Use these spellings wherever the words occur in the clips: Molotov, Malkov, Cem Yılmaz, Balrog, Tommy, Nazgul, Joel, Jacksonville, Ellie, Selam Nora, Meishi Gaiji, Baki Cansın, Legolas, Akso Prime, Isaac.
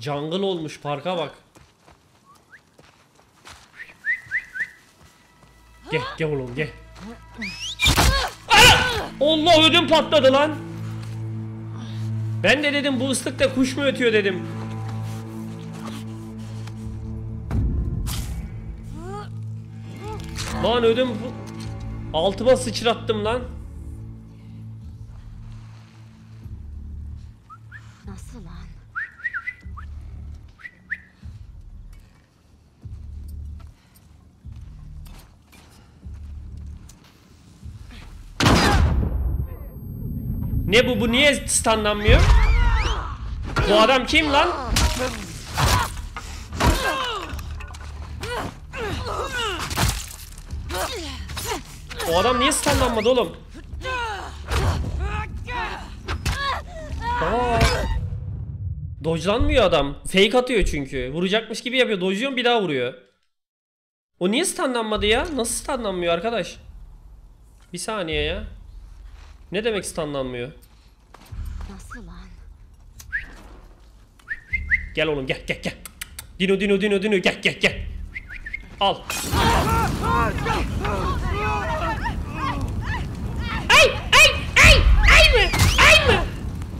Jungle olmuş, parka bak. Gel gel oğlum gel. Ana! Allah, ödüm patladı lan. Ben de dedim bu ıslıkta kuş mu ötüyor dedim. Lan ödüm altıma sıçrattım lan. Nasıl lan? Ne bu? Bu niye standlanmıyor? Bu adam kim lan? O adam niye standlanmadı oğlum? Aa, dodgelanmıyor adam. Fake atıyor çünkü. Vuracakmış gibi yapıyor. Dodge'luyor, bir daha vuruyor. O niye standlanmadı ya? Nasıl standlanmıyor arkadaş? Bir saniye ya. Ne demek standlanmıyor? Nasıl lan? Gel oğlum gel gel gel. Dino dino dino dino gel gel gel. Al. Ay ay ay ay mı? Ay mı?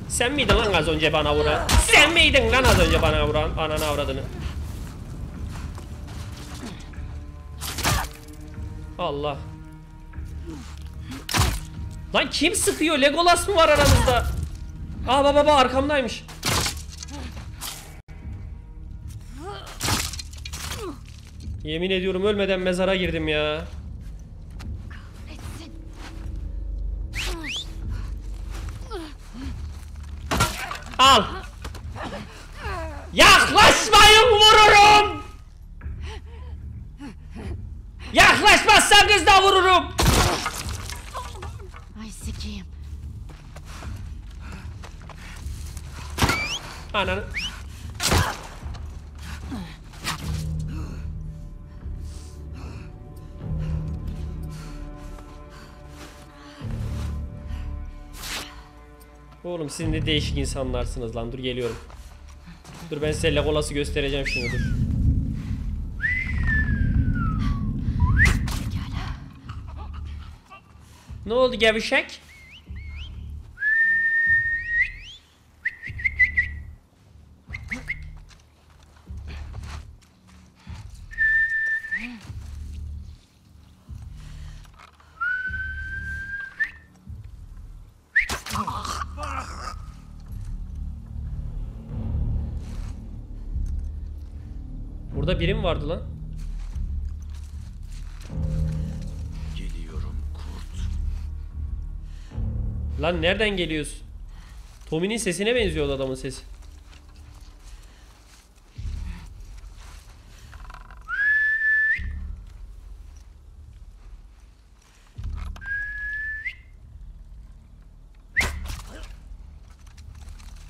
Sen miydin lan az önce bana vuran? Sen miydin lan az önce bana vuran? Ananı avradını. Allah. Lan kim sıkıyor? Legolas mı var aramızda? Aa baba baba arkamdaymış. Yemin ediyorum ölmeden mezara girdim ya. Al. Yaklaşmayın vururum. Yaklaşmazsanız da vururum. Ananı. Oğlum siz ne değişik insanlarsınız lan. Dur geliyorum. Dur ben size Legolas'ı göstereceğim şimdi, dur. Ne oldu gevşek? Burada biri mi vardı lan? Geliyorum kurt. Lan nereden geliyorsun? Tommy'nin sesine benziyordu adamın sesi.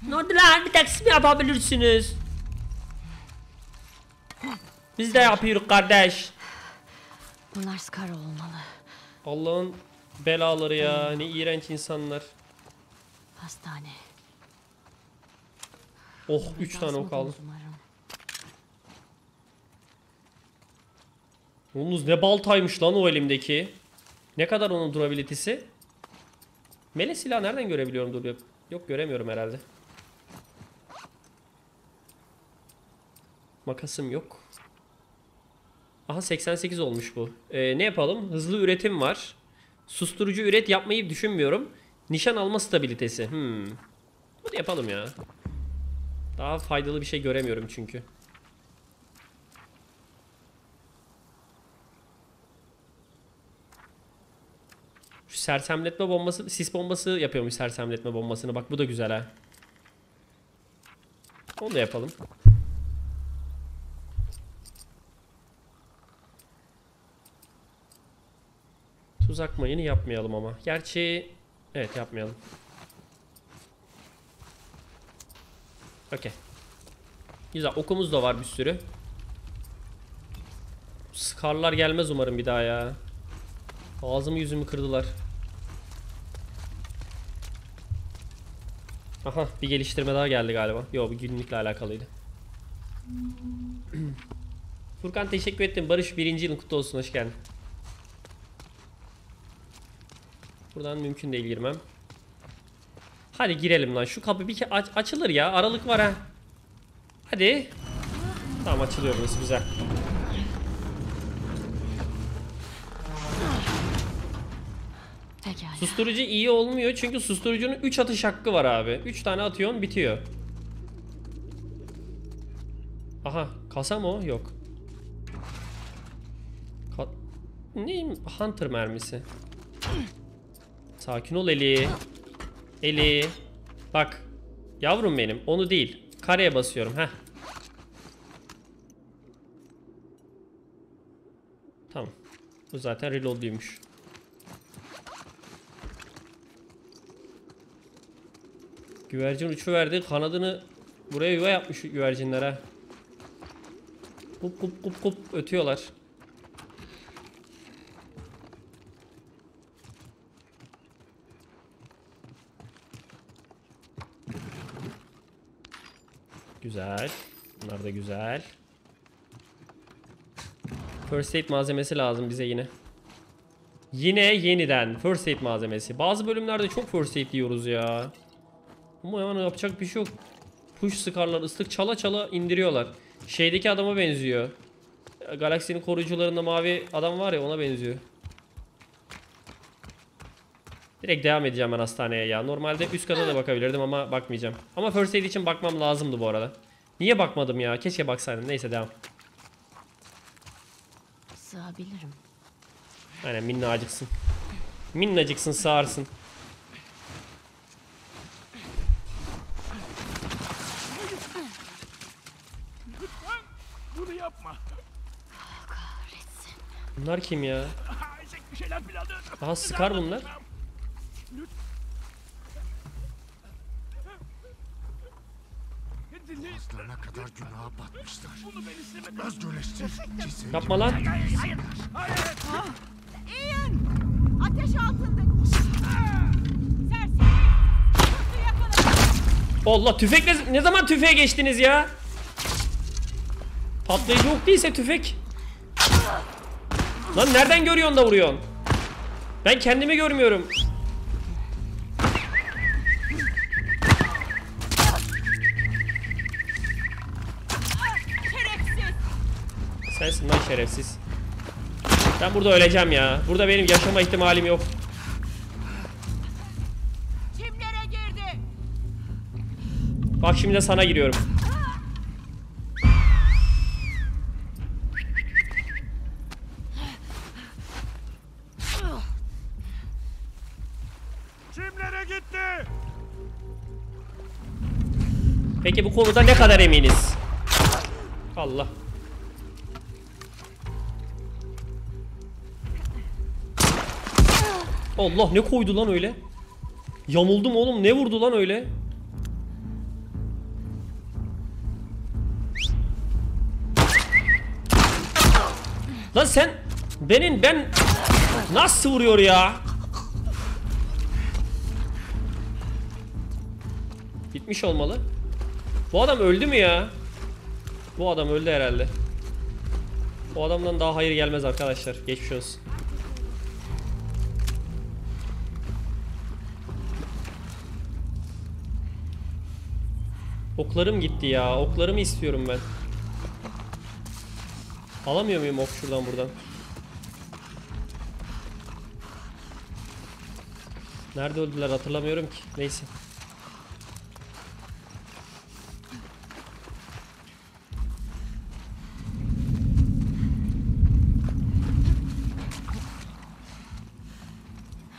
Ne oldu lan? Bir taksi mi yapabilirsiniz? Biz de yapıyoruz kardeş. Bunlar Scar olmalı. Allah'ın belaları ya. Ne iğrenç insanlar. Hastane. Oh, 3 tane ok aldım. Yalnız ne baltaymış lan o elimdeki. Ne kadar onun durabilitesi? Mele silahı nereden görebiliyorum? Dur, yok göremiyorum herhalde. Makasım yok. Aha 88 olmuş bu. Ne yapalım? Hızlı üretim var. Susturucu üret yapmayı düşünmüyorum. Nişan alma stabilitesi. Bunu yapalım ya. Daha faydalı bir şey göremiyorum çünkü. Şu sersemletme bombası, sis bombası yapıyormuş sersemletme bombasını. Bak bu da güzel ha. Onu da yapalım. Tuzak mayını yapmayalım ama. Gerçi evet yapmayalım. Okey. Güzel, okumuz da var bir sürü. Scar'lar gelmez umarım bir daha ya. Ağzımı yüzümü kırdılar. Aha bir geliştirme daha geldi galiba. Yo, bu günlükle alakalıydı. Furkan teşekkür ettim. Barış 1. yılın kutlu olsun. Hoş geldin. Buradan mümkün değil girmem. Hadi girelim lan. Şu kapı bir açılır ya. Aralık var ha. Hadi. Tamam açılıyor burası. Güzel. Susturucu iyi olmuyor. Çünkü susturucunun 3 atış hakkı var abi. 3 tane atıyorsun bitiyor. Aha. Kasa mı o? Yok. Neyim? Hunter mermisi. Sakin ol Ellie. Ellie. Bak. Yavrum benim. Onu değil. Kareye basıyorum. Heh. Tamam. Bu zaten reloadluymuş. Güvercin uçuverdi. Kanadını buraya yuva yapmış güvercinlere. Kup kup kup kup ötüyorlar. Güzel. Bunlar da güzel. First aid malzemesi lazım bize yine. Yine yeniden first aid malzemesi. Bazı bölümlerde çok first aid diyoruz ya. Ama yani yapacak bir şey yok. Push sıkarlar, ıslık çala çala indiriyorlar. Şeydeki adama benziyor. Galaksinin koruyucularında mavi adam var ya, ona benziyor. Direkt devam edeceğim ben hastaneye ya. Normalde üst kata da bakabilirdim ama bakmayacağım. Ama first aid için bakmam lazımdı bu arada. Niye bakmadım ya? Keşke baksaydım. Neyse devam. Sığabilirim. Aynen minnacıksın. Minnacıksın, sığarsın. Bunlar kim ya? Daha sıkar bunlar. Aslarına kadar günaha batmışlar. Yapma lan. Ateş altında. Allah tüfek ne zaman tüfeğe geçtiniz ya? Patlayıcı yok değilse tüfek. Lan nereden görüyorsun da vuruyorsun? Ben kendimi görmüyorum. Şerefsiz. Sensin lan şerefsiz. Ben burada öleceğim ya. Burada benim yaşama ihtimalim yok. Kimlere girdi? Bak şimdi de sana giriyorum. Peki bu konuda ne kadar eminiz? Allah. Allah ne koydu lan öyle? Yamuldum oğlum, ne vurdu lan öyle? Lan sen ben nasıl vuruyor ya? Gitmiş olmalı. Bu adam öldü mü ya? Bu adam öldü herhalde. Bu adamdan daha hayır gelmez arkadaşlar. Geçmiş olsun. Oklarım gitti ya. Oklarımı istiyorum ben. Alamıyor muyum ok şuradan buradan? Nerede öldüler hatırlamıyorum ki. Neyse.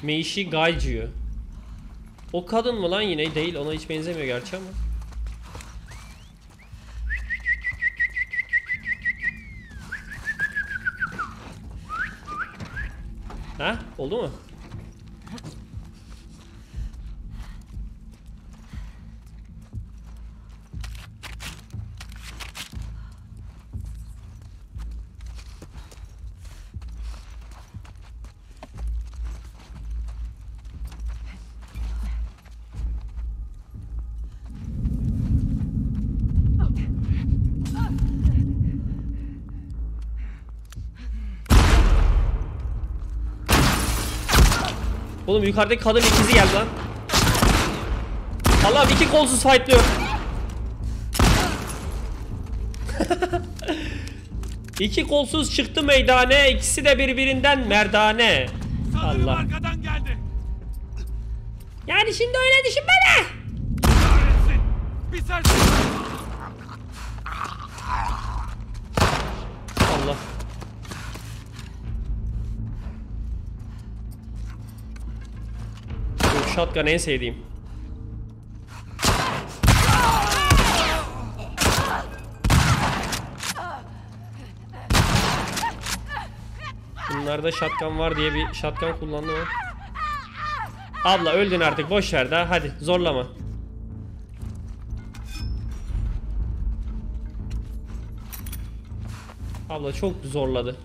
Meishi Gaiji'yi. O kadın mı lan yine? Değil, ona hiç benzemiyor gerçi ama. Ha? Oldu mu? Oğlum yukarıdaki kadın ikizi geldi lan. Allah'ım iki kolsuz fightlıyor. İki kolsuz çıktı meydane. İkisi de birbirinden merdane. Sanırım Allah arkadan geldi. Yani şimdi öyle düşünme de. Allah. Bu shotgun en sevdiğim. Bunlarda shotgun var diye bir shotgun kullandı mı? Abla öldün artık, boş ver daha, hadi zorlama. Abla çok zorladı.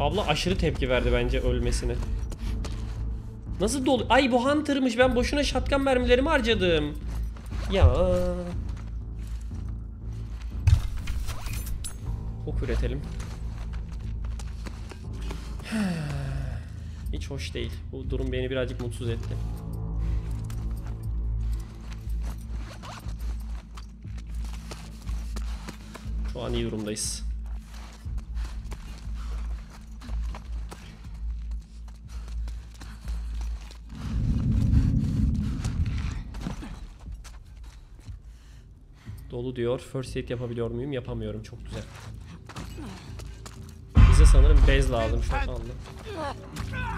Abla aşırı tepki verdi bence ölmesine. Nasıl dolu? Ay bu hunter'mış, ben boşuna shotgun mermilerimi harcadım. Ya. Ok üretelim. Hiç hoş değil. Bu durum beni birazcık mutsuz etti. Şu an iyi durumdayız. Dolu diyor. First aid yapabiliyor muyum? Yapamıyorum. Çok güzel. Bize sanırım bez lazım şu anda.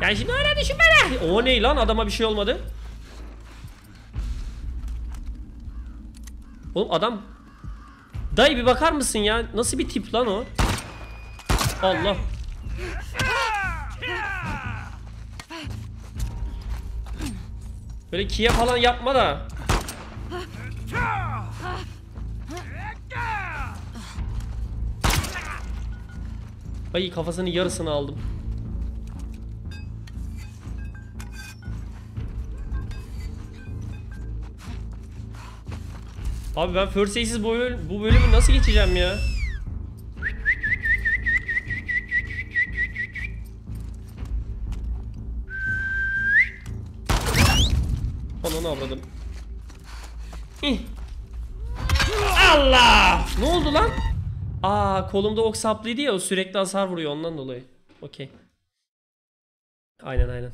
Yani şimdi öyle düşünme lan. O ne lan? Adama bir şey olmadı. Oğlum adam... Dayı bir bakar mısın ya? Nasıl bir tip lan o? Allah. Böyle kiye falan yapma da. Ay kafasının yarısını aldım. Abi ben first aid'siz bu bölümü nasıl geçeceğim ya? Ananı avradım. Allah! Ne oldu lan? Aa, kolumda ok saplıydı ya, o sürekli hasar vuruyor ondan dolayı. Okey. Aynen aynen.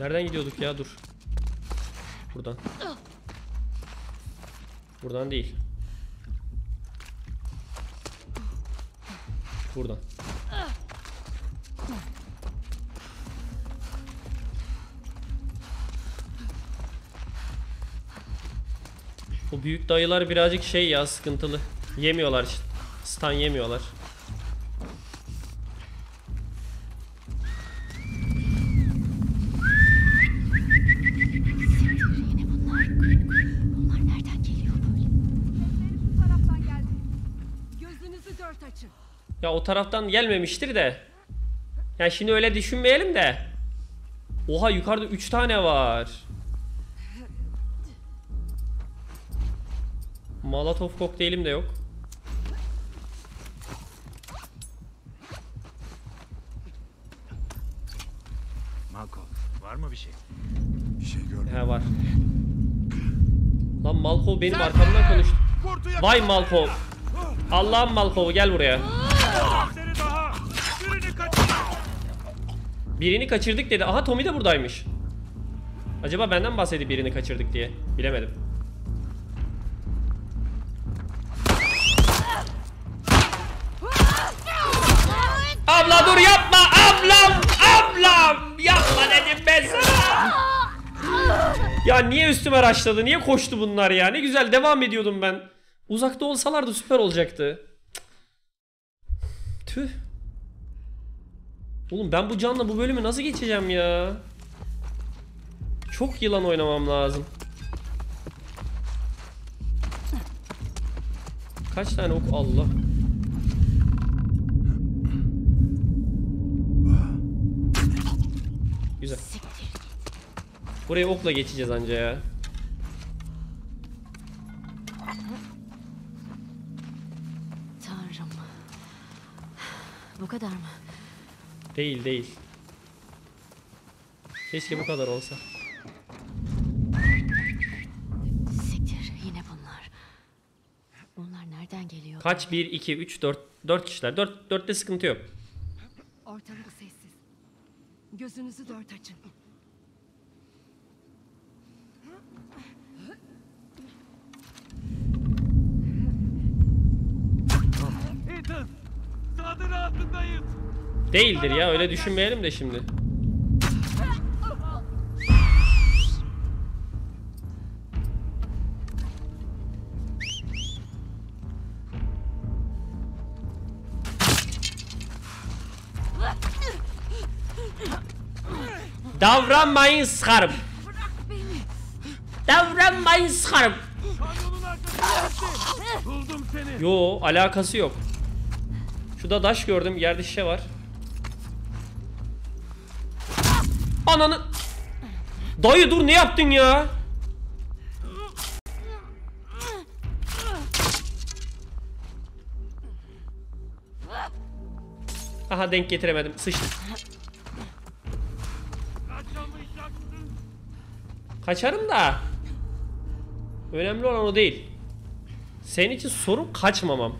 Nereden gidiyorduk ya? Dur. Buradan. Buradan değil. Buradan. Bu büyük dayılar birazcık şey ya, sıkıntılı. Yemiyorlar. Stun yemiyorlar. Ya o taraftan gelmemiştir de. Yani şimdi öyle düşünmeyelim de. Oha yukarıda 3 tane var. Molotov kokteylim de yok. Malkov var mı bir şey? Bir şey gördüm. He var. Lan Malkov benim arkamdan konuştu. Vay Malkov. Allah'ım Malkov gel buraya. Birini kaçırdık dedi. Aha Tommy de buradaymış. Acaba benden bahsedip birini kaçırdık diye. Bilemedim. Abla dur yapma. Ablam. Ablam. Yapma dedim ben sana. Ya niye üstüme raşladı? Niye koştu bunlar ya? Ne güzel devam ediyordum ben. Uzakta olsalardı süper olacaktı. Tüh. Oğlum ben bu canla bu bölümü nasıl geçeceğim ya? Çok yılan oynamam lazım. Kaç tane ok? Allah. Güzel. Buraya okla geçeceğiz anca ya. Bu kadar mı? Değil değil. Keşke bu kadar olsa. Siktir, yine bunlar. Bunlar nereden geliyor? Kaç? 1, 2, 3, 4. 4 kişiler. 4'te sıkıntı yok. Ortalık sessiz. Gözünüzü dört açın. Değildir ya, öyle düşünmeyelim de şimdi. Davranmayın sıkarım. Davranmayın sıkarım. Yo, alakası yok. Şurada daş gördüm, yerde şişe var. Ananı... Dayı dur, ne yaptın ya? Aha, denk getiremedim, sıçtım. Kaçarım da önemli olan o değil. Senin için sorun kaçmamam.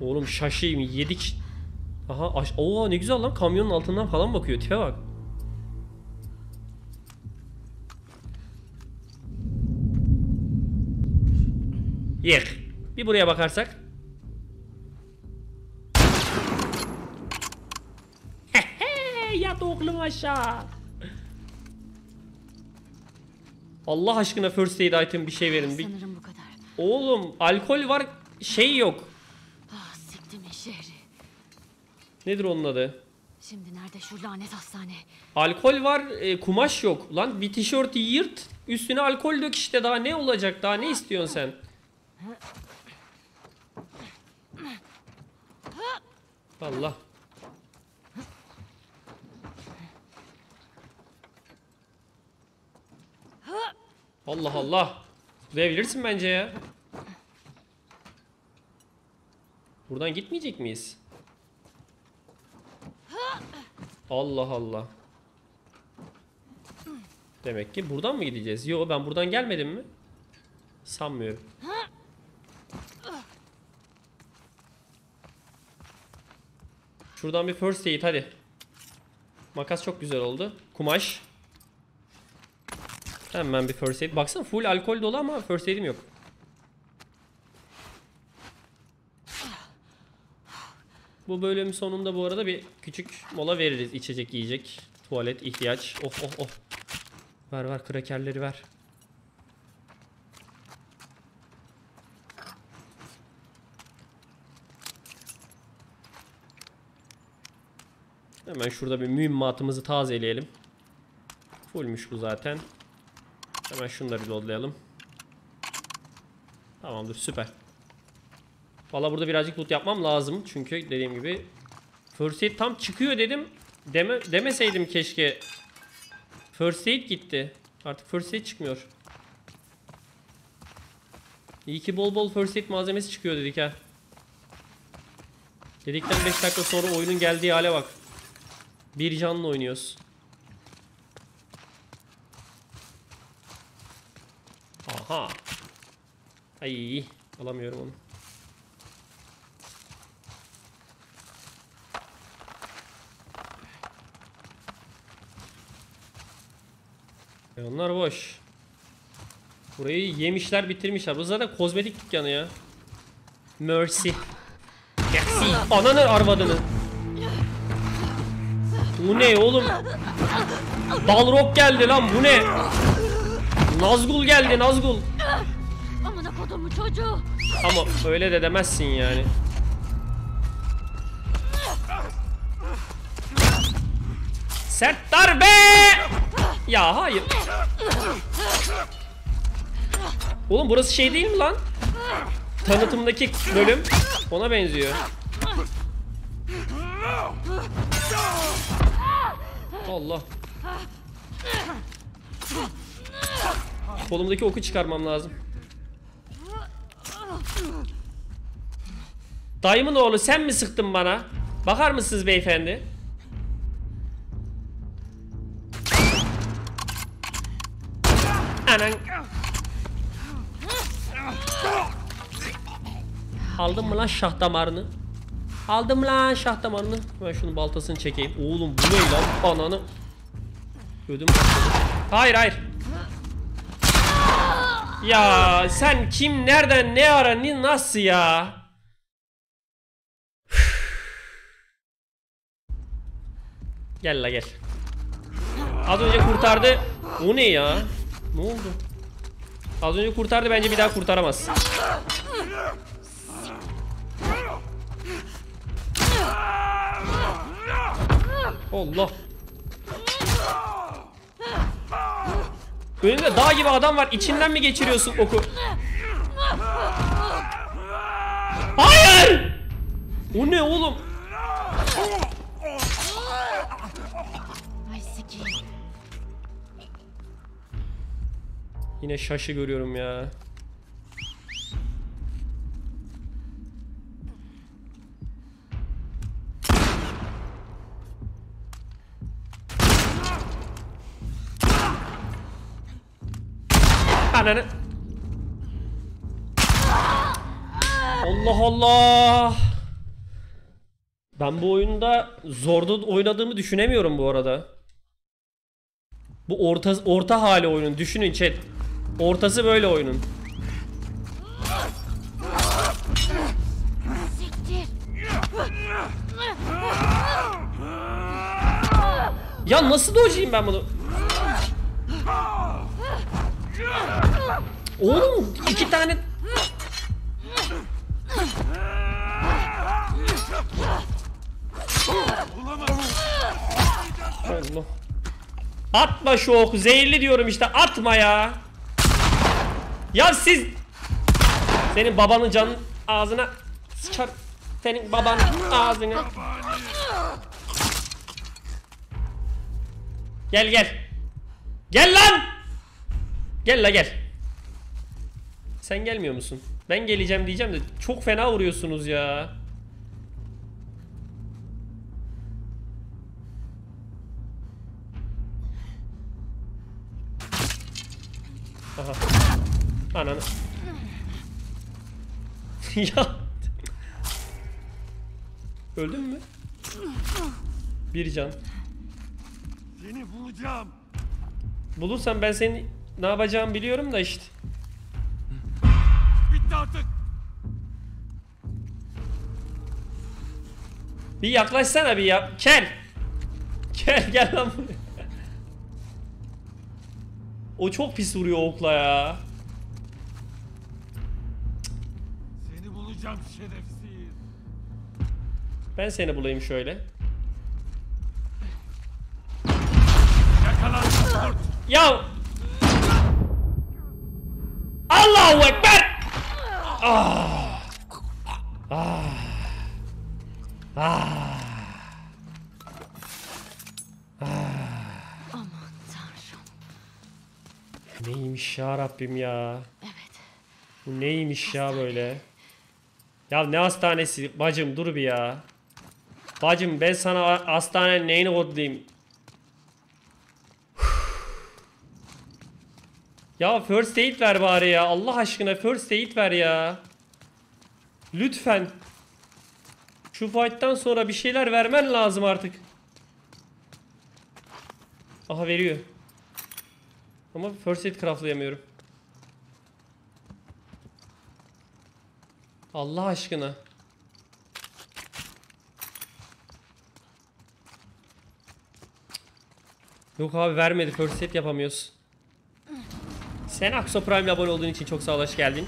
Oğlum şaşayım yedik. Aha, oha ne güzel lan, kamyonun altından falan bakıyor, tipe bak. Yek. Bir buraya bakarsak. Yat oğlum aşağı. Allah aşkına first aid item bir şey verin. Bir... Oğlum alkol var, şey yok. Nedir onun adı? Şimdi nerede şu lanet hastane? Alkol var, kumaş yok. Lan bir tişörtü yırt, üstüne alkol dök işte, daha ne olacak? Daha ne istiyorsun sen? Allah. Allah Allah. Tutabilirsin bence ya. Buradan gitmeyecek miyiz? Allah Allah. Demek ki buradan mı gideceğiz? Yo, ben buradan gelmedim mi? Sanmıyorum. Şuradan bir first aid hadi. Makas çok güzel oldu. Kumaş. Hemen bir first aid. Baksana full alkol dolu ama first aid'im yok. Bu bölümün sonunda bu arada bir küçük mola veririz. İçecek, yiyecek, tuvalet, ihtiyaç. Oh oh oh. Ver ver, krakerleri ver. Hemen şurada bir mühimmatımızı tazeleyelim. Fullmüş bu zaten. Hemen şunları loadlayalım. Tamamdır, süper. Valla burada birazcık loot yapmam lazım. Çünkü dediğim gibi first aid tam çıkıyor dedim. Demeseydim keşke. First aid gitti. Artık first aid çıkmıyor. İyi ki bol bol first aid malzemesi çıkıyor dedik ha. Dedikten 5 dakika sonra oyunun geldiği hale bak. Bir canla oynuyoruz. Aha. Ay, alamıyorum onu. Onlar boş. Burayı yemişler, bitirmişler. Bu zaten kozmetik dükkanı ya. Mercy. Mercy. Ananı arvadını. Bu ne oğlum? Balrog geldi lan, bu ne? Nazgul geldi, Nazgul. Amına kodumun çocuğu. Ama öyle de demezsin yani. Sert darbe. Ya hayır. Oğlum burası şey değil mi lan? Tanıtımdaki bölüm ona benziyor. Allah. Kolumdaki oku çıkarmam lazım. Dayımın oğlu sen mi sıktın bana? Bakar mısınız beyefendi? Anan. Aldın mı lan şah damarını? Aldım lan şah damarını. Ben şunun baltasını çekeyim. Oğlum bu ne lan? Ananı. Ödüm. Hayır hayır. Ya sen kim, nereden, ne ara, nasıl ya? Gel la gel. Az önce kurtardı. O ne ya? Ne oldu? Az önce kurtardı, bence bir daha kurtaramaz. Allah. Önünde dağ gibi adam var. İçinden mi geçiriyorsun oku? Hayır! O ne oğlum? Yine şaşı görüyorum ya. Ananı. Allah Allah. Ben bu oyunda zorda oynadığımı düşünemiyorum bu arada. Bu orta hali oyunun. Düşünün chat. Ortası böyle oyunun. Ya nasıl dojeyim ben bunu? Oğlum iki tane. Allah. Atma şu oku, zehirli diyorum işte, atma ya. Ya siz, senin babanın canın ağzına sıçar, senin babanın ağzına. Gel gel. Gel lan. Gel la gel. Sen gelmiyor musun? Ben geleceğim diyeceğim de çok fena vuruyorsunuz ya. Aha. Ananı. Ya. Öldün mü? Bir can. Seni bulacağım. Bulursan ben seni ne yapacağımı biliyorum da işte. Bitti artık. Bir yaklaşsana bir yap. Gel. Gel gel lan buraya. O çok pis vuruyor okla ya. Seni bulacağım şerefsiz. Ben seni bulayım şöyle. Yakalandım. Ya. Allahu Ekber. Ah. Ah. Ah. Neymiş ya Rabbim ya. Evet. Bu neymiş hastane ya böyle. Ya ne hastanesi bacım, dur bir ya. Bacım ben sana hastanenin neyini kodlayayım. Ya first aid ver bari ya. Allah aşkına first aid ver ya. Lütfen. Şu fight'tan sonra bir şeyler vermen lazım artık. Aha veriyor. Ama first aid craftlayamıyorum. Allah aşkına. Yok abi vermedi, first aid yapamıyoruz. Sen Akso Prime'le abone olduğun için çok sağ ol, hoş geldin.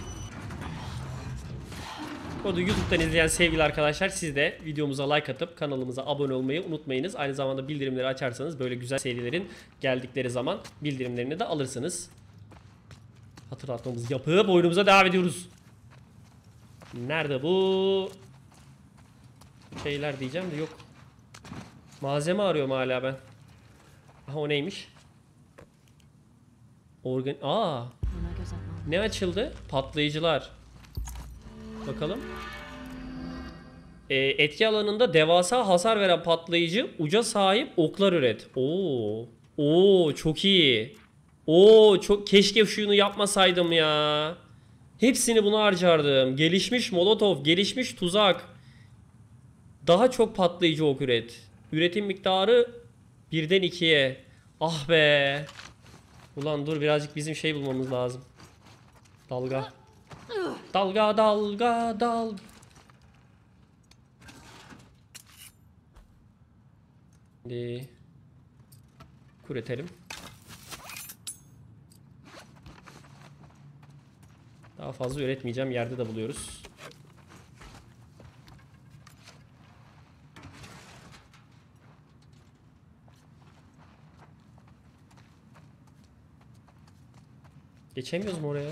Bu arada YouTube'dan izleyen sevgili arkadaşlar, siz de videomuza like atıp kanalımıza abone olmayı unutmayınız. Aynı zamanda bildirimleri açarsanız böyle güzel serilerin geldikleri zaman bildirimlerini de alırsınız. Hatırlatmamızı yapıp oyunumuza devam ediyoruz. Nerede bu şeyler diyeceğim de yok. Malzeme arıyorum hala ben. Aha o neymiş? Aa. Ne açıldı? Patlayıcılar. Bakalım. etki alanında devasa hasar veren patlayıcı uca sahip oklar üret. Oo. Oo çok iyi. Oo çok, keşke şunu yapmasaydım ya. Hepsini buna harcardım. Gelişmiş molotof, gelişmiş tuzak. Daha çok patlayıcı ok üret. Üretim miktarı 1'den 2'ye. Ah be. Ulan dur birazcık bizim şey bulmamız lazım. Dalga. Dalga dalga dalga. Şimdi üretelim. Daha fazla üretmeyeceğim. Yerde de buluyoruz. Geçemiyoruz mu oraya?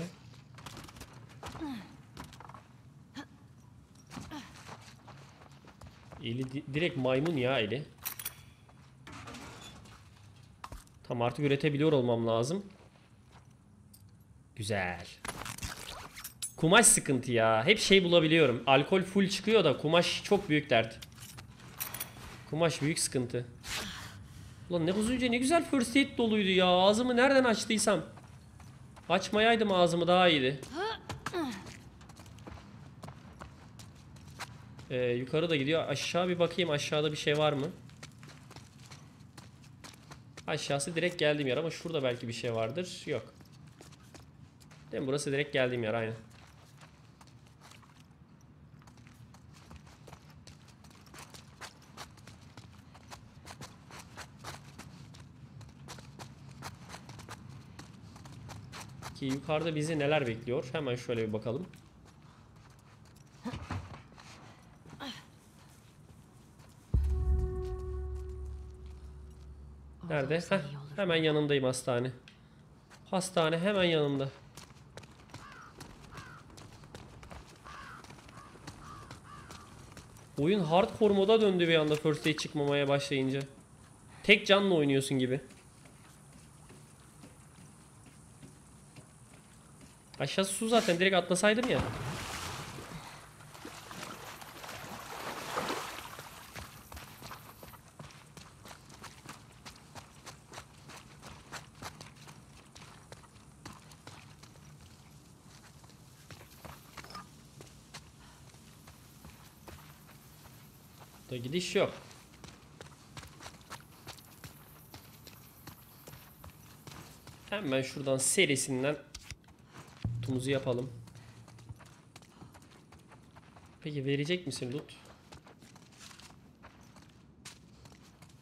Eli direkt maymun ya eli. Tamam artık üretebiliyor olmam lazım. Güzel. Kumaş sıkıntı ya. Hep şey bulabiliyorum. Alkol full çıkıyor da kumaş çok büyük dert. Kumaş büyük sıkıntı. Ulan ne uzunca ne güzel first aid doluydu ya. Ağzımı nereden açtıysam. Açmayaydım ağzımı daha iyiydi. Yukarı da gidiyor. Aşağı bir bakayım. Aşağıda bir şey var mı? Aşağısı direkt geldiğim yer ama şurada belki bir şey vardır. Yok. Değil mi? Burası direkt geldiğim yer aynen. Ki yukarıda bizi neler bekliyor? Hemen şöyle bir bakalım. Nerede? Heh, hemen yanındayım hastane. Hastane hemen yanımda. Oyun hardcore moda döndü bir anda first aid çıkmamaya başlayınca. Tek canla oynuyorsun gibi. Aşağısı su zaten direkt atlasaydım ya. Da gidiş yok. Hemen şuradan serisinden kutumuzu yapalım. Peki verecek misin loot?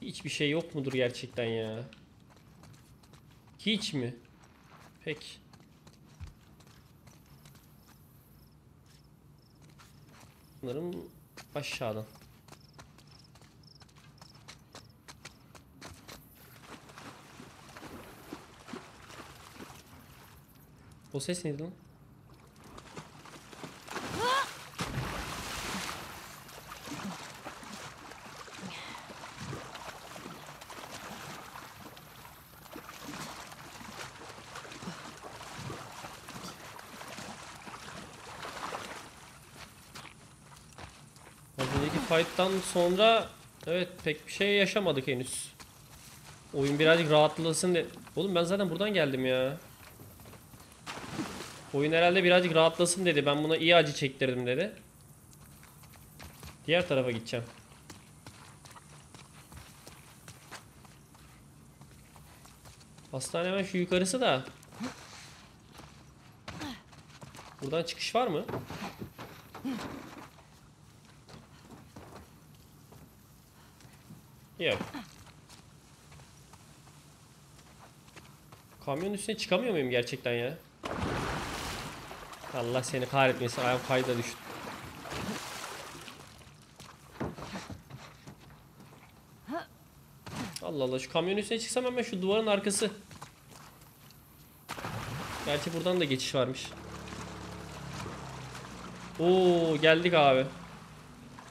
Hiçbir şey yok mudur gerçekten ya? Hiç mi? Peki. Bunların aşağıdan. O ses neydi lan? Önceki fight'tan sonra evet pek bir şey yaşamadık henüz. Oyun birazcık rahatlasın diye. Oğlum ben zaten buradan geldim ya. Oyun herhalde birazcık rahatlasın dedi. Ben buna iyi acı çektirdim dedi. Diğer tarafa gideceğim. Hastane hemen şu yukarısı da. Buradan çıkış var mı? Yok. Kamyonun üstüne çıkamıyor muyum gerçekten ya? Allah seni kahretmesin. Ayağım kayda düştü. Allah Allah. Şu kamyonun üstüne çıksam hemen şu duvarın arkası. Gerçi buradan da geçiş varmış. Oo geldik abi.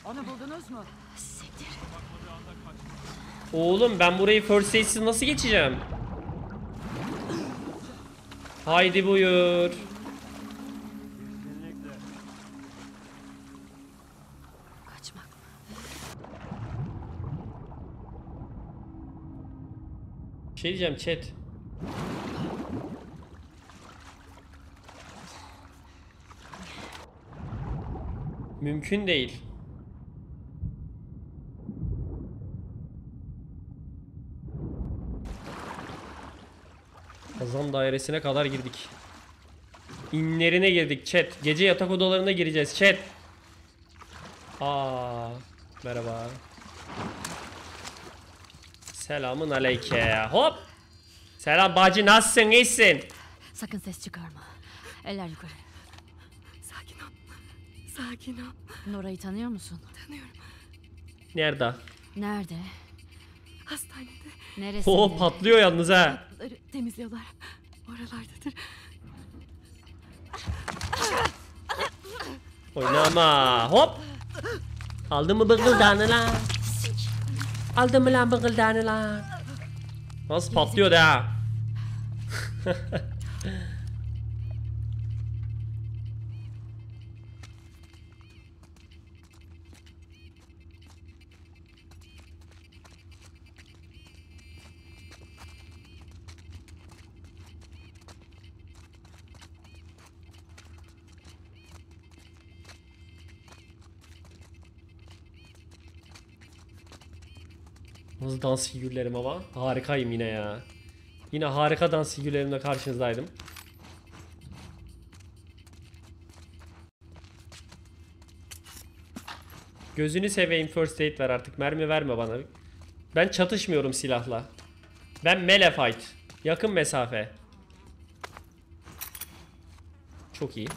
Onu buldunuz mu? Siktir. Oğlum ben burayı first aid'siz nasıl geçeceğim? Haydi buyur. şey diyeceğim chat. Mümkün değil. Kazan dairesine kadar girdik. İnlerine girdik chat. Gece yatak odalarına gireceğiz chat. Aa, merhaba. Selamun aleyke. Hop. Selam bacı, nasılsın, iyisin? Sakın ses çıkarma. Eller yukarı. Sakin ol. Sakin ol. Nora'yı tanıyor musun? Tanıyorum. Nerede? Nerede? Hastanede. Neresi? Oh, patlıyor yalnız ha. Temizliyorlar. Oralardadır. Oynama. Hop. Aldın mı bıkıldağını lan? Aldın mı lan bıkıldağını lan? Nasıl patlıyor da? Nasıl dans figürlerim ama. Harikayım yine ya. Yine harika dans figürlerimle karşınızdaydım. Gözünü seveyim, first aid ver artık. Mermi verme bana. Ben çatışmıyorum silahla. Ben melee fight. Yakın mesafe. Çok iyi.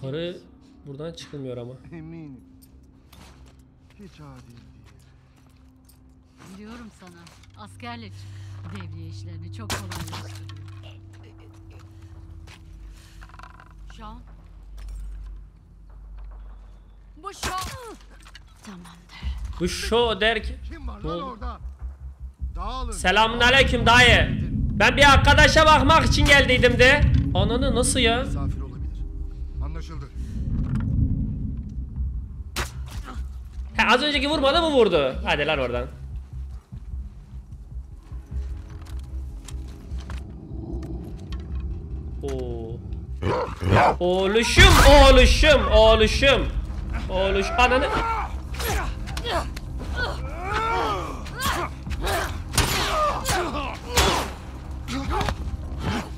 Karı buradan çıkılmıyor ama. Eminim. Hiç adil değil. Diyorum sana. Askerlik devriye işlerini çok kolaylaştırıyor. Sean. Bu show. Tamamdır. Bu show der ki. Kim var lan orada? Dağılın. Selamünaleyküm dayı. Ben bir arkadaşa bakmak için geldiydim de. Ananı nasıl ya? Az önceki vurmadı mı vurdu? Hadi lan oradan. Oo. Oğluşum, oğluşum, oğluşum. Oğluş ananı.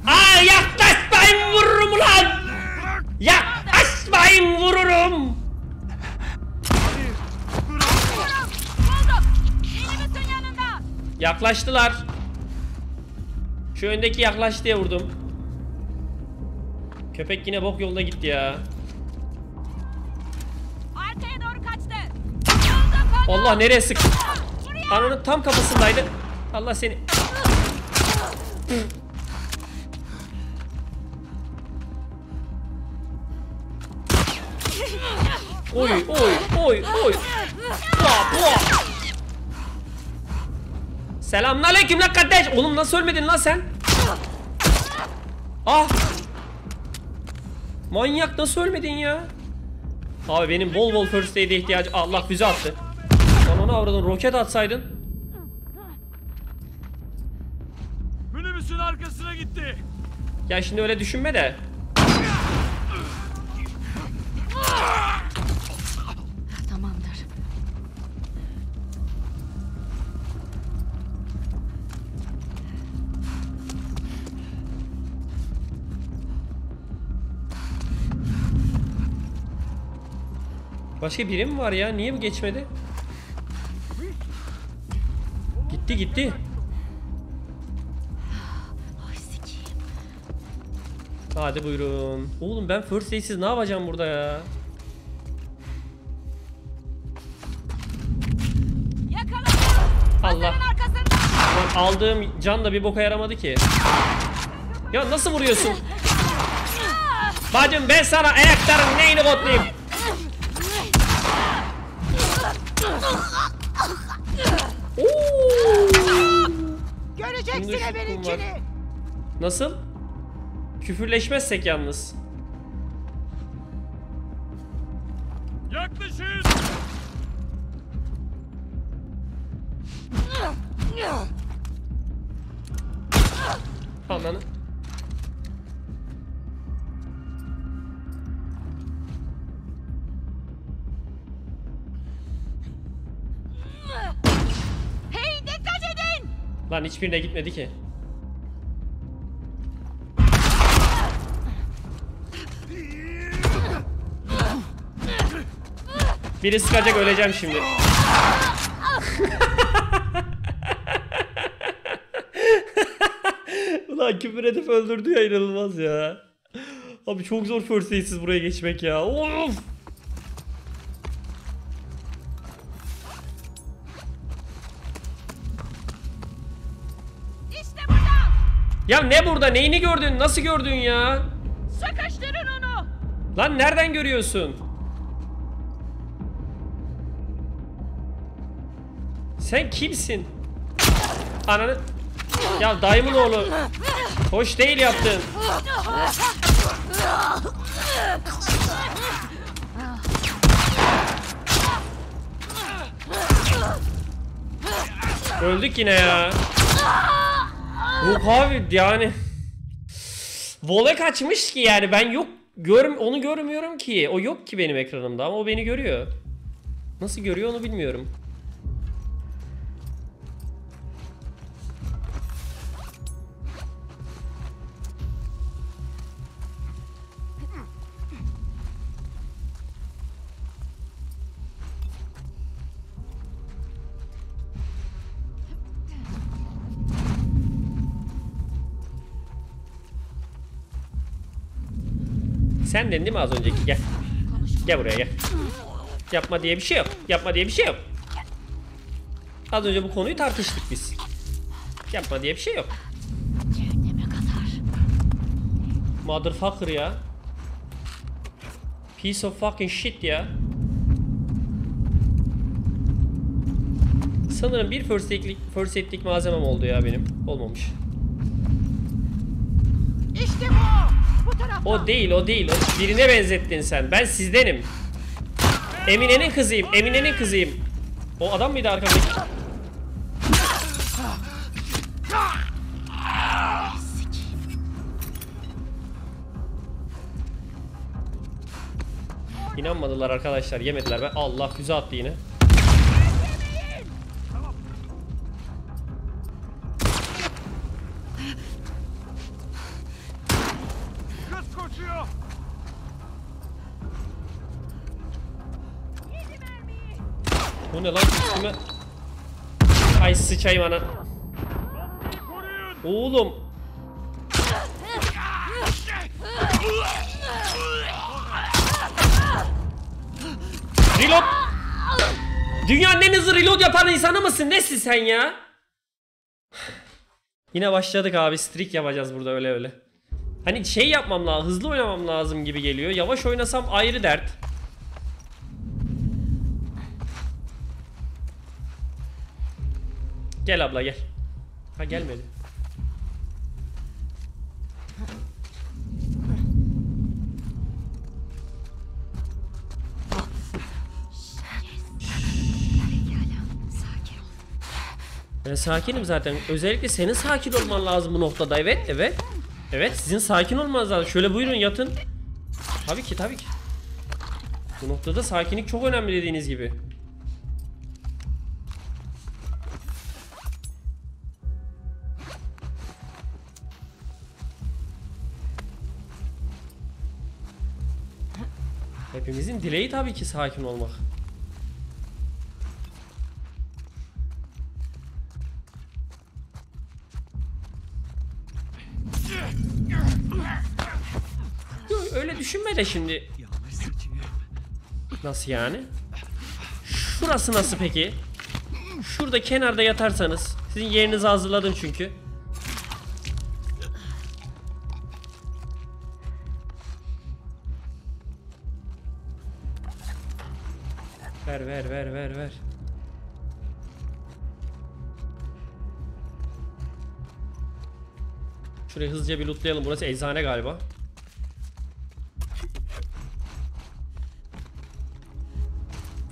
Aa, yaklaşmayın vururum ulan. Yaklaşmayın vururum. Yaklaştılar. Şu öndeki yaklaş diye vurdum. Köpek yine bok yolda gitti ya. Arkaya doğru kaçtı. Allah nereye sık? Ananın tam kafasındaydı. Allah seni. Oy oy oy oy. Bua, bua. Selamünaleyküm lan kardeş. Oğlum nasıl ölmedin lan sen? Ah! Manyak nasıl ölmedin ya? Abi benim bol bol first aid'e ihtiyacım. Allah füze attı. Lan onu avradın, roket atsaydın. Minibüsün arkasına gitti. Ya şimdi öyle düşünme de. Başka biri mi var ya? Niye bu geçmedi? Gitti gitti. Hadi buyurun. Oğlum ben first aid'siz ne yapacağım burada ya? Allah. Aldığım can da bir boka yaramadı ki. Ya nasıl vuruyorsun? Bacım ben sana ayakların neyini botlayayım? Göreceksin ebeninkini. Nasıl? Küfürleşmezsek yalnız. Yaklaşın. Ananı. Hey dikkat edin. Lan hiçbirine gitmedi ki. Biri sıkacak, öleceğim şimdi. Ulan küfür edip öldürdü ya, inanılmaz ya. Abi çok zor first aid'siz buraya geçmek ya. Of. İşte burada. Ya ne burada? Neyini gördün? Nasıl gördün ya? Sıkıştırın onu. Lan nereden görüyorsun? Sen kimsin? Ananı... Ya dayımın oğlu. Hoş değil yaptın. Öldük yine ya. Yok abi yani. Vole kaçmış ki yani, ben yok onu görmüyorum ki. O yok ki benim ekranımda ama o beni görüyor. Nasıl görüyor onu bilmiyorum. Sen dedin değil mi az önceki? Gel. Gel buraya gel. Yapma diye bir şey yok. Yapma diye bir şey yok. Az önce bu konuyu tartıştık biz. Yapma diye bir şey yok. Motherfucker ya. Piece of fucking shit ya. Sanırım bir first aid'lik malzemem oldu ya benim. Olmamış. İşte bu. O değil, o değil. O birine benzettin sen. Ben sizdenim. Emine'nin kızıyım. Emine'nin kızıyım. O adam mıydı arkamdaki? İnanmadılar arkadaşlar. Yemediler. Ben Allah füze attı yine. Bu ne lan üstüme? Ay sıçayım ana. Oğlum. Reload. Dünyanın en hızlı reload yapan insanı mısın? Nesin sen ya? Yine başladık abi. Streak yapacağız burada öyle öyle. Hani şey yapmam lazım. Hızlı oynamam lazım gibi geliyor. Yavaş oynasam ayrı dert. Gel abla gel. Ha gelmedi. Ben sakinim zaten. Özellikle senin sakin olman lazım bu noktada. Evet, evet. Evet, sizin sakin olmanız lazım. Şöyle buyurun yatın. Tabii ki, tabii ki. Bu noktada sakinlik çok önemli dediğiniz gibi. Hepimizin dileği tabii ki sakin olmak. Yo, öyle düşünme de şimdi. Nasıl yani? Şurası nasıl peki? Şurada kenarda yatarsanız. Sizin yerinizi hazırladım çünkü. Ver. Şurayı hızlıca bir lootlayalım. Burası eczane galiba.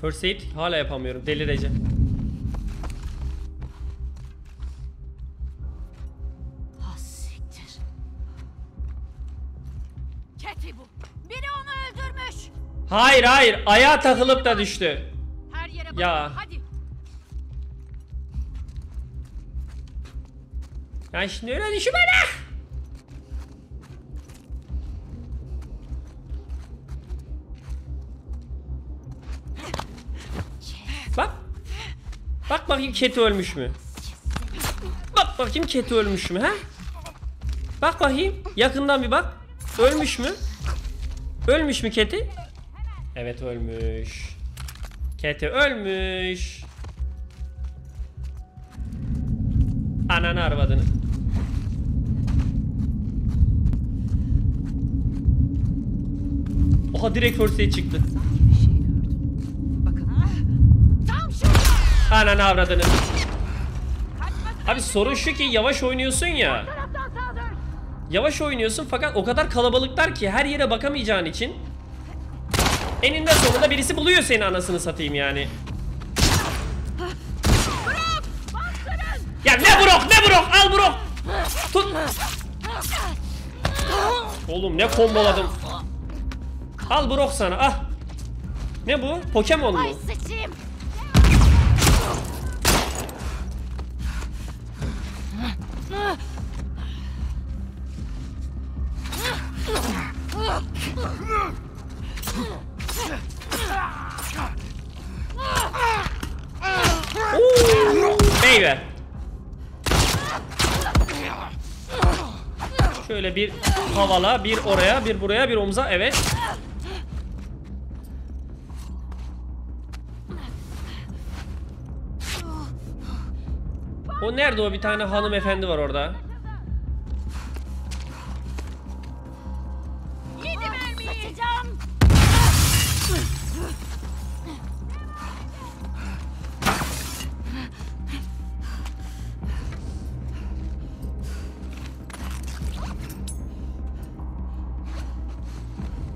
First aid hala yapamıyorum. Delireceğim. Hasiktir. Keti bu. Biri onu öldürmüş. Hayır. Ayağa takılıp da düştü. Her yere bakın. Ya. Hadi. Ya şimdi öyle düşme lan. Bak bakayım kedi ölmüş mü? Bak bakayım kedi ölmüş mü? He? Bak bakayım. Yakından bir bak. Ölmüş mü? Ölmüş mü kedi? Evet ölmüş. Kedi ölmüş. Ananı arvadını. Oha direkt örseye çıktı. Ananı avradını. Abi sorun şu ki yavaş oynuyorsun ya. Yavaş oynuyorsun fakat o kadar kalabalıklar ki her yere bakamayacağın için eninde sonunda birisi buluyor seni, anasını satayım yani. Ya ne brok al brok. Tut. Oğlum ne komboladım. Al brok sana ah. Ne bu? Pokemon mu? Meyve. Şöyle bir havala, bir oraya, bir buraya, bir omza, evet. O nerede o? Bir tane hanımefendi var orada.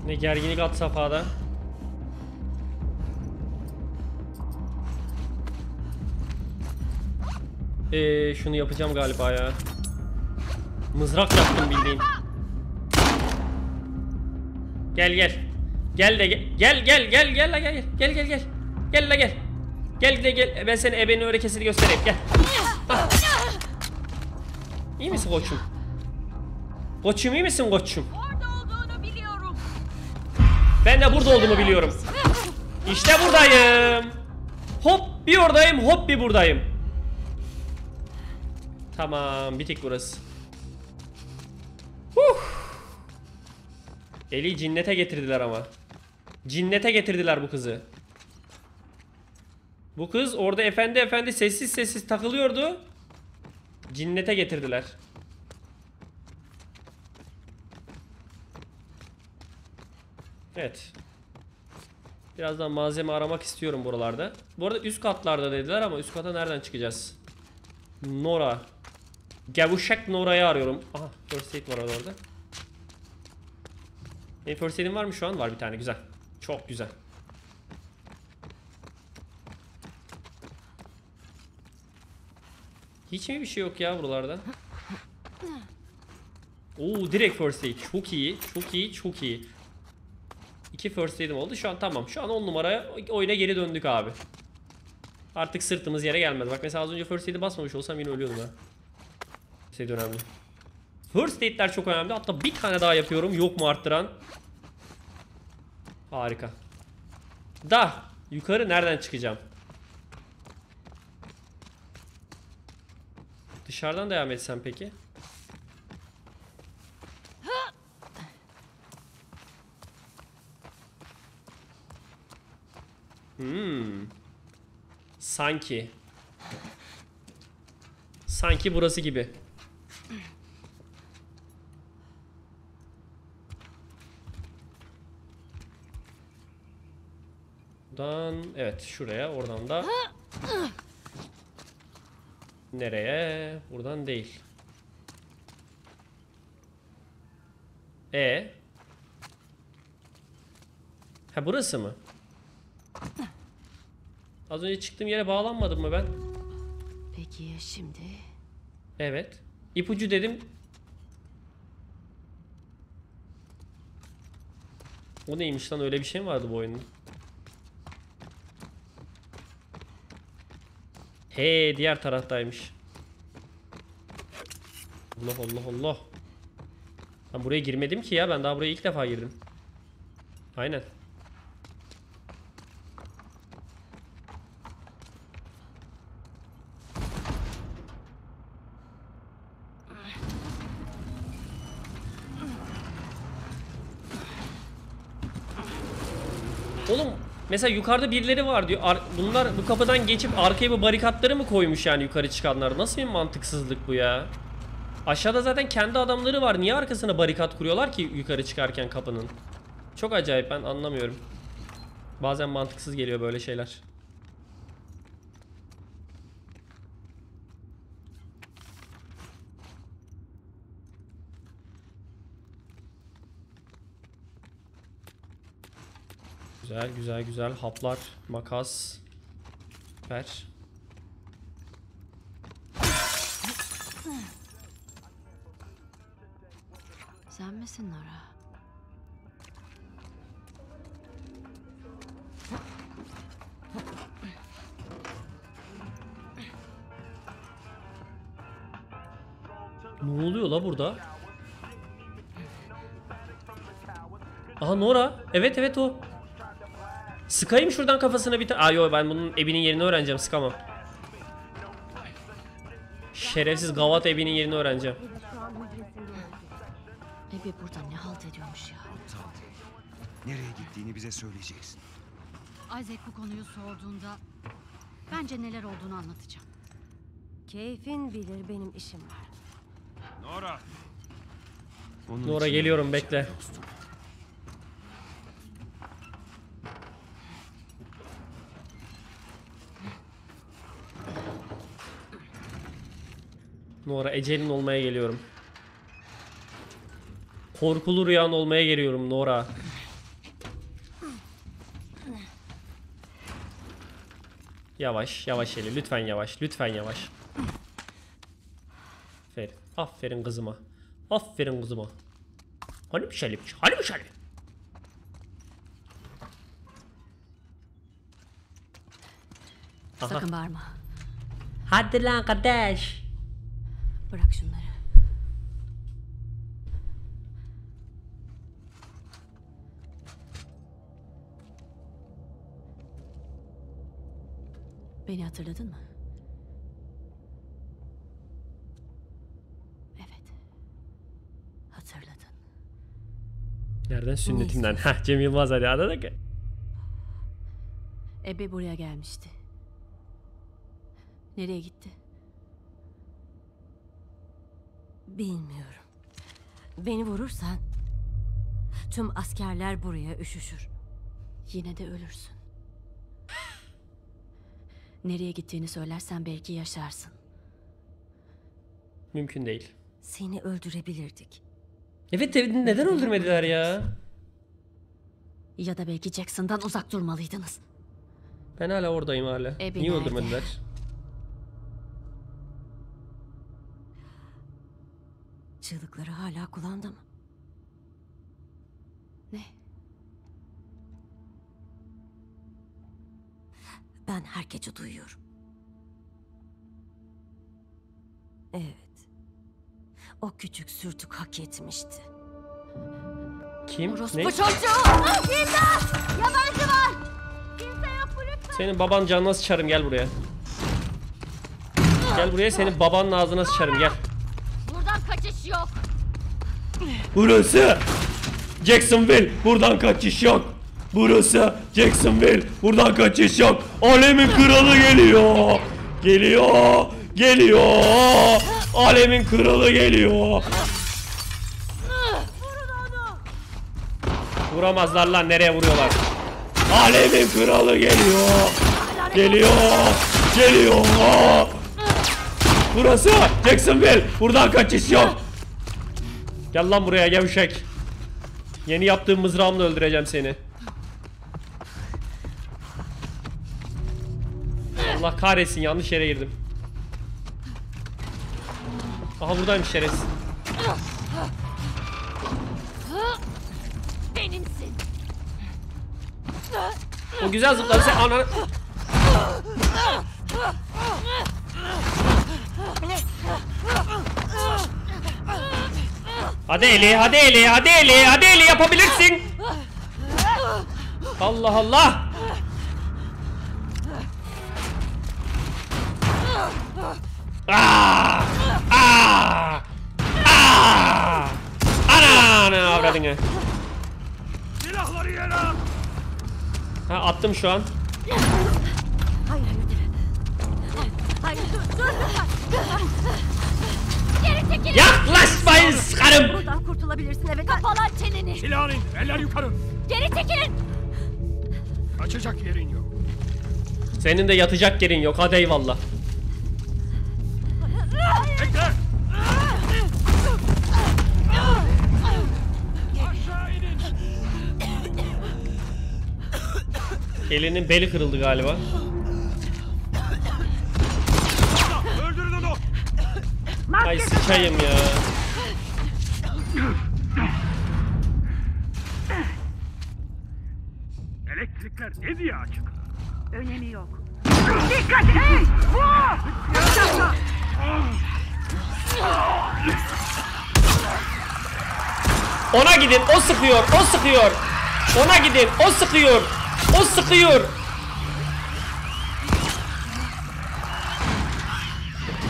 Ne gerginlik at safhada. Şunu yapacağım galiba ya. Mızrak yaptım bildiğin. Gel. Ben seni ebenin örekesini göstereyim. Gel. Ah. İyi misin koçum? Koçum iyi misin koçum? Ben de burada olduğumu biliyorum. İşte buradayım. Hop bir oradayım, hop bir buradayım. Tamam, bitik burası. Eli cinnete getirdiler ama. Cinnete getirdiler bu kızı. Bu kız orada efendi sessiz takılıyordu. Cinnete getirdiler. Evet. Birazdan malzeme aramak istiyorum buralarda. Bu arada üst katlarda dediler ama üst kata nereden çıkacağız? Nora. Gevuşek Nora'yı arıyorum. Aha, first aid var orada. First aid'im var mı şu an? Var bir tane, güzel. Çok güzel. Hiç mi bir şey yok ya buralarda? Oo, direkt first aid. Çok iyi. 2 first aid'im oldu. Şu an tamam. Şu an 10 numara oyuna geri döndük abi. Artık sırtımız yere gelmedi. Bak mesela az önce first aid'i basmamış olsam yine ölüyordum ha. First aid önemli. First aid'ler çok önemli. Hatta bir tane daha yapıyorum. Yok mu arttıran? Harika. Da yukarı nereden çıkacağım? Dışarıdan devam etsem peki? Sanki burası gibi. Buradan evet şuraya, oradan da nereye? Buradan değil. Ha burası mı? Az önce çıktığım yere bağlanmadım mı ben? Peki ya şimdi? Evet. İpucu dedim. O neymiş lan, öyle bir şey mi vardı bu oyunun? He, diğer taraftaymış. Allah Allah Allah. Ben buraya girmedim ki ya, ben daha buraya ilk defa girdim. Aynen. Mesela yukarıda birileri var diyor. Bunlar bu kapıdan geçip arkaya bu barikatları mı koymuş yani yukarı çıkanlar? Nasıl bir mantıksızlık bu ya? Aşağıda zaten kendi adamları var. Niye arkasına barikat kuruyorlar ki yukarı çıkarken kapının? Çok acayip, ben anlamıyorum. Bazen mantıksız geliyor böyle şeyler. Güzel güzel güzel haplar, makas, ver. Sen misin Nora? Ne oluyor la burada? Aha Nora, evet evet o. Sıkayım şuradan kafasına bir tane. Aa yo, ben bunun ebinin yerini öğreneceğim, sıkamam. Şerefsiz gavat ebinin yerini öğreneceğim. Ebi burada ne halt ediyormuş ya? Nereye gittiğini bize söyleyeceksin. Isaac bu konuyu sorduğunda bence neler olduğunu anlatacağım. Keyfin bilir, benim işim var. Nora. Nora geliyorum, bekle. Nora, ecelin olmaya geliyorum. Korkulu rüyan olmaya geliyorum Nora. Yavaş yavaş Ellie, lütfen yavaş, lütfen yavaş. Aferin, aferin kızıma. Aferin kızıma. Hani bir şeyli, hani bir şeyli. Sakın bağırma. Hadi lan kardeş. Bırak şunları. Beni hatırladın mı? Evet. Hatırladın. Nereden? Sünnetimden. Hah, Cem Yılmaz Ali adada ki. Ebe buraya gelmişti. Nereye gitti? Bilmiyorum. Beni vurursan tüm askerler buraya üşüşür. Yine de ölürsün. Nereye gittiğini söylersen belki yaşarsın. Mümkün değil. Seni öldürebilirdik. Evet, neden öldürmediler ya? Ya da belki Jackson'dan uzak durmalıydınız. Ben hala oradayım hala. Niye öldürmediler? Çığlıkları hala kulağımda mı? Ne? Ben herkesi duyuyorum. Evet. O küçük sürtük hak etmişti. Kim? Orospu ne? Çocuğu! İmdat! Yabancı var! Kimse yok mu lütfen? Senin baban canına sıçarım, gel buraya. Gel buraya, senin babanın ağzına sıçarım, gel. Kaçış yok. Burası Jacksonville, buradan kaçış yok. Burası Jacksonville, buradan kaçış yok. Alemin kralı geliyor. Geliyor. Geliyor. Alemin kralı geliyor. Vuramazlar lan, nereye vuruyorlar? Alevin kralı geliyor. Geliyor. Geliyor. Burası Jacksonville. Buradan kaçış yok. Gel lan buraya gevşek. Yeni yaptığım mızrağımla öldüreceğim seni. Allah kahretsin, yanlış yere girdim. Aha buradaymış şerefsiz. Benimsin. O güzel zıpladı sen ananı. Hadi Ellie, hadi Ellie, hadi Ellie, hadi Ellie yapabilirsin. Allah Allah. Aa! Aa! Aa! Ana avradını. Silahları yere at. Ha attım şu an. Hayır hayır. Geri çekil. Yaklaşmayın sıkarım. Buradan kurtulabilirsin, evet. Kapat lan çeneni. Silahını in, eller yukarı. Geri çekilin. Kaçacak yerin yok. Senin de yatacak yerin yok. Hadi eyvallah. Tekrar. Aşağı inin. Elinin beli kırıldı galiba. Öldürün onu. Ay sıçayım ya. Elektrikler ne diye açık? Önemi yok. Dikkat et. Vur. Ona gidin, o sıkıyor, o sıkıyor. Ona gidin, o sıkıyor, o sıkıyor.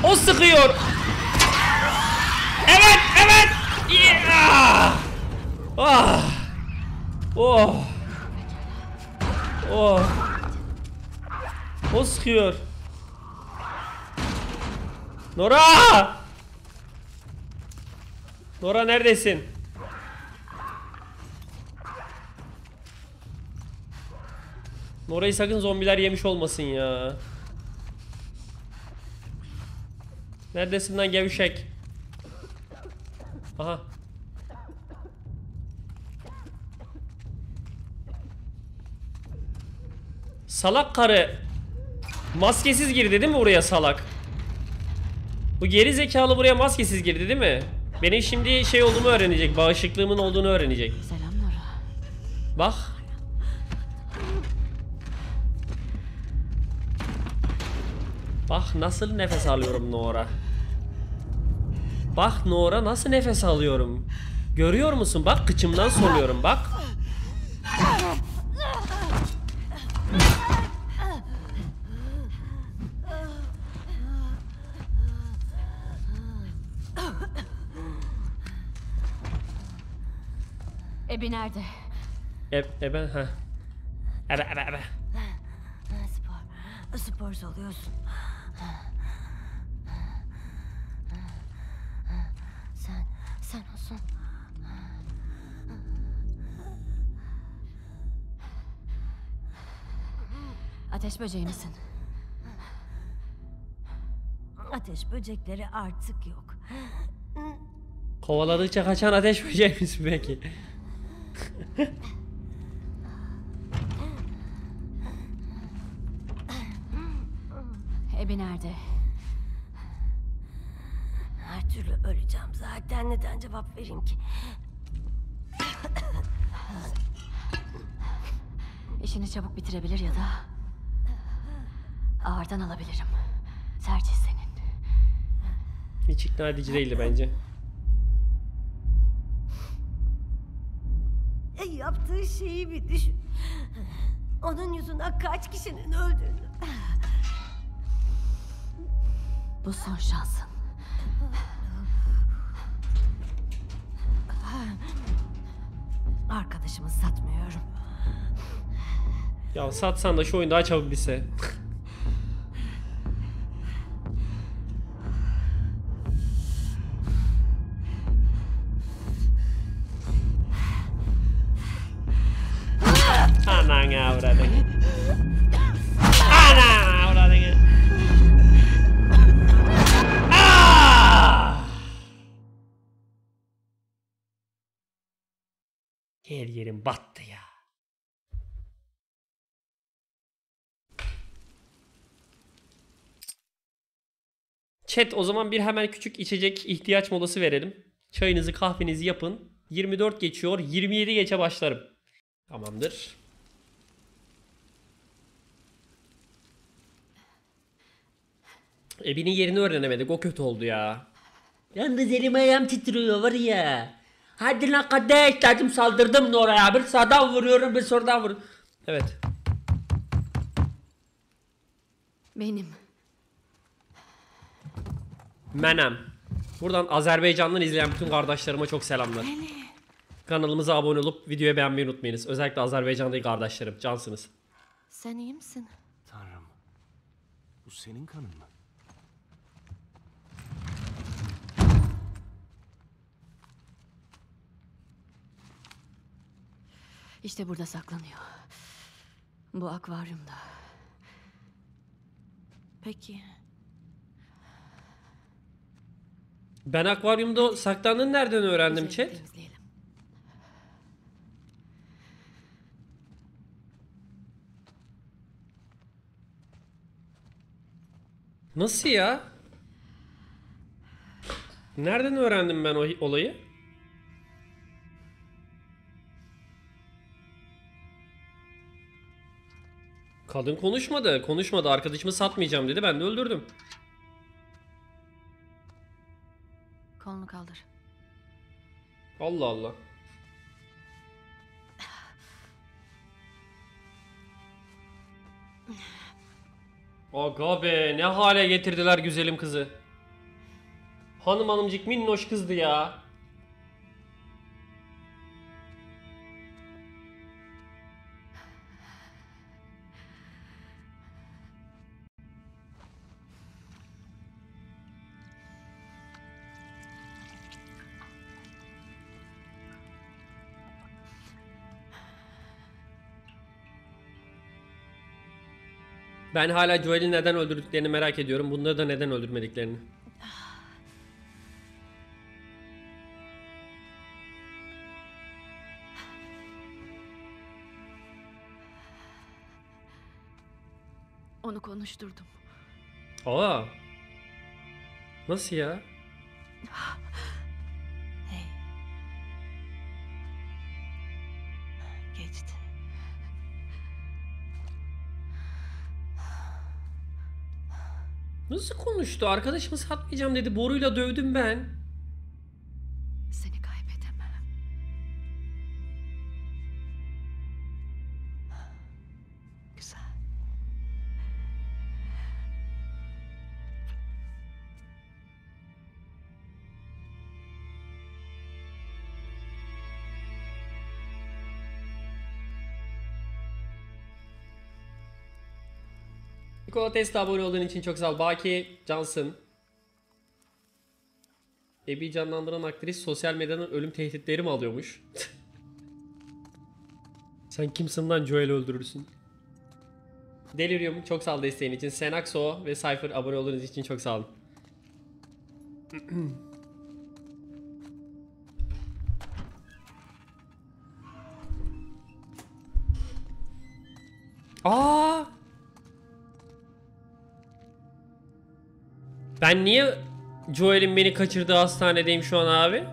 O sıkıyor. Evet, evet. Yeah. Ah. Oh. Oh. O sıkıyor. Nora! Nora neredesin? Nora'yı sakın zombiler yemiş olmasın ya. Neredesin lan gevşek? Aha. Salak karı. Maskesiz girdi değil mi buraya salak? Bu geri zekalı buraya maskesiz girdi değil mi? Benim şimdi şey olduğumu öğrenecek, bağışıklığımın olduğunu öğrenecek. Selam Nora. Bak. Bak nasıl nefes alıyorum Nora. Bak Nora nasıl nefes alıyorum. Görüyor musun? Bak kıçımdan soluyorum bak. Ebi nerede? Eben ha. Ebe. Spor oluyorsun. Sen olsun. Ateş böceği misin? Ateş böcekleri artık yok. Kovaladıkça kaçan ateş böceği misin peki? Ebi nerede? Her türlü öleceğim zaten, neden cevap vereyim ki? İşini çabuk bitirebilir ya da ağırdan alabilirim. Tercih senin. Hiç ikna edici değildi bence. Yaptığı şeyi bir düşün. Onun yüzünden kaç kişinin öldüğünü. Bu son şansın. Arkadaşımı satmıyorum. Ya satsan da şu oyun daha çabuk bitse. Anan avrat. Her yerim battı ya. Chat, o zaman bir hemen küçük içecek ihtiyaç molası verelim. Çayınızı kahvenizi yapın. 24 geçiyor. 27 geçe başlarım. Tamamdır. Ebi'nin yerini öğrenemedik. O kötü oldu ya. Yalnız elim ayağım titriyor var ya. Hadi lan kardeş dedim, saldırdım Nora'ya. Bir sağdan vuruyorum bir soldan vuruyorum. Evet. Menem. Buradan Azerbaycan'dan izleyen bütün kardeşlerime çok selamlar. Kanalımıza abone olup videoyu beğenmeyi unutmayınız. Özellikle Azerbaycan'daki kardeşlerim. Cansınız. Sen iyi misin? Tanrım. Bu senin kanın mı? İşte burada saklanıyor. Bu akvaryumda. Peki. Ben akvaryumda saklandığını nereden öğrendim chat? Nasıl ya? Nereden öğrendim ben o olayı? Kadın konuşmadı. Konuşmadı. Arkadaşımı satmayacağım dedi. Ben de öldürdüm. Kolunu kaldır. Allah Allah. Aga be, ne hale getirdiler güzelim kızı. Hanım hanımcık minnoş kızdı ya. Ben hala Joel'i neden öldürdüklerini merak ediyorum. Bunları da neden öldürmediklerini. Onu konuşturdum. Aa. Nasıl ya? Hey. Geçti. Nasıl konuştu? Arkadaşımı satmayacağım dedi. Boruyla dövdüm ben. Seni kaybedemem. Güzel. Nikola Test'e abone olduğun için çok sağ ol. Baki Cansın. Ebi'yi canlandıran aktris sosyal medyanın ölüm tehditleri mi alıyormuş? Sen kimsin lan Joel'i öldürürsün? Delirium çok sağ ol desteğin için. Senakso ve Cypher abone olduğunuz için çok sağ olun. Aa! Ben niye Joel'in beni kaçırdığı hastanedeyim şu an abi?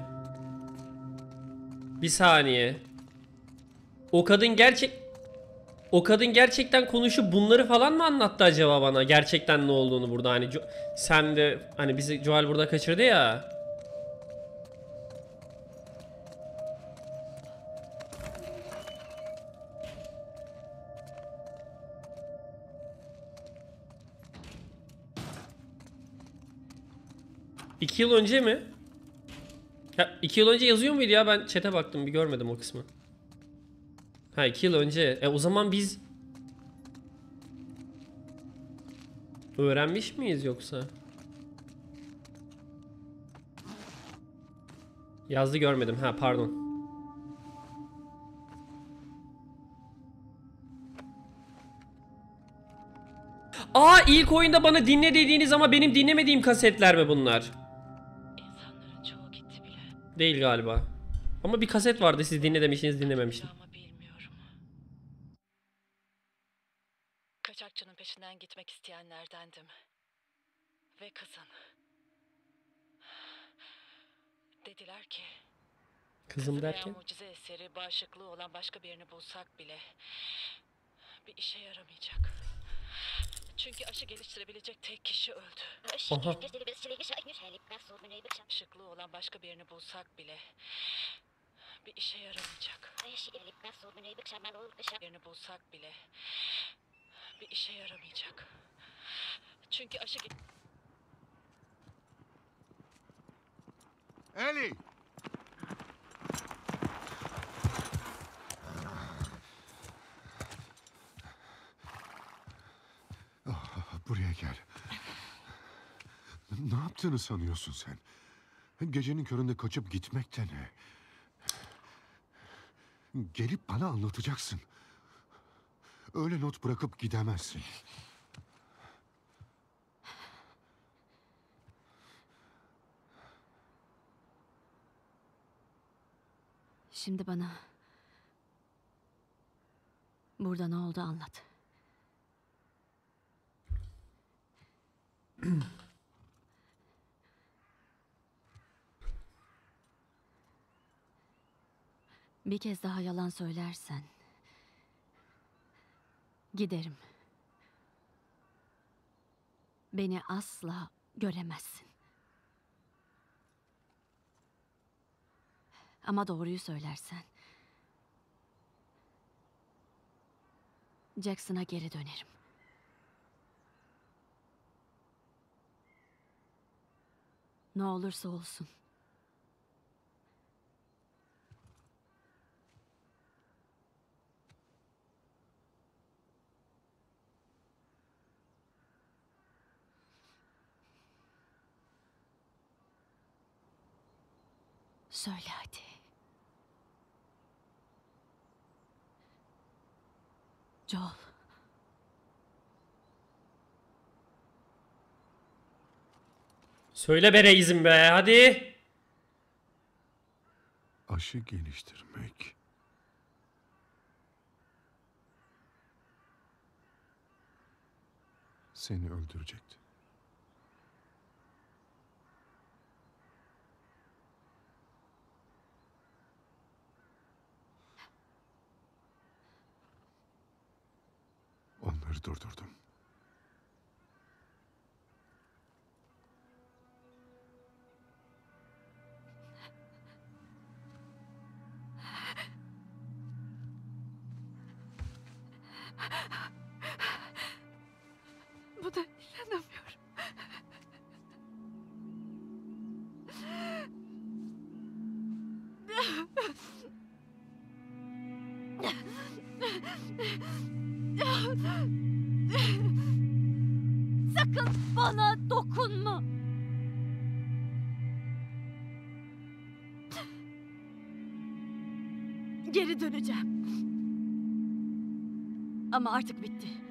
Bir saniye. O kadın gerçekten konuşup bunları falan mı anlattı acaba bana? Gerçekten ne olduğunu burada hani sen de hani bizi Joel burada kaçırdı ya. İki yıl önce mi? Ya, 2 yıl önce yazıyor muydu ya? Ben chat'e baktım bir görmedim o kısmı. Ha 2 yıl önce. O zaman biz... Öğrenmiş miyiz yoksa? Yazdı görmedim. Ha pardon. Aa ilk oyunda bana dinle dediğiniz ama benim dinlemediğim kasetler mi bunlar? Değil galiba. Ama bir kaset vardı, siz dinle demişsiniz, dinlememiştim. Ama bilmiyorum. Kaçakçının peşinden gitmek isteyenlerdendim. Ve kızın. Dediler ki kızım derken mucize eseri bağışıklığı olan başka birini bulsak bile bir işe yaramayacak. Çünkü aşı geliştirebilecek tek kişi öldü. Aha. Bağışıklığı olan başka birini bulsak bile bir işe yaramayacak. Birini bulsak bile bir işe yaramayacak. Çünkü aşı... Ellie! Buraya gel. Ne yaptığını sanıyorsun sen? Gecenin köründe kaçıp gitmek de ne? Gelip bana anlatacaksın. Öyle not bırakıp gidemezsin. Şimdi bana burada ne oldu anlat. Bir kez daha yalan söylersen giderim. Beni asla göremezsin. Ama doğruyu söylersen Jackson'a geri dönerim. Ne olursa olsun. Söyle hadi. Joel. Söyle be reizim be, hadi. Aşı geliştirmek. Seni öldürecekti. Onları durdurdum. Buna inanamıyorum. Sakın bana dokunma. Geri döneceğim. Ama artık bitti.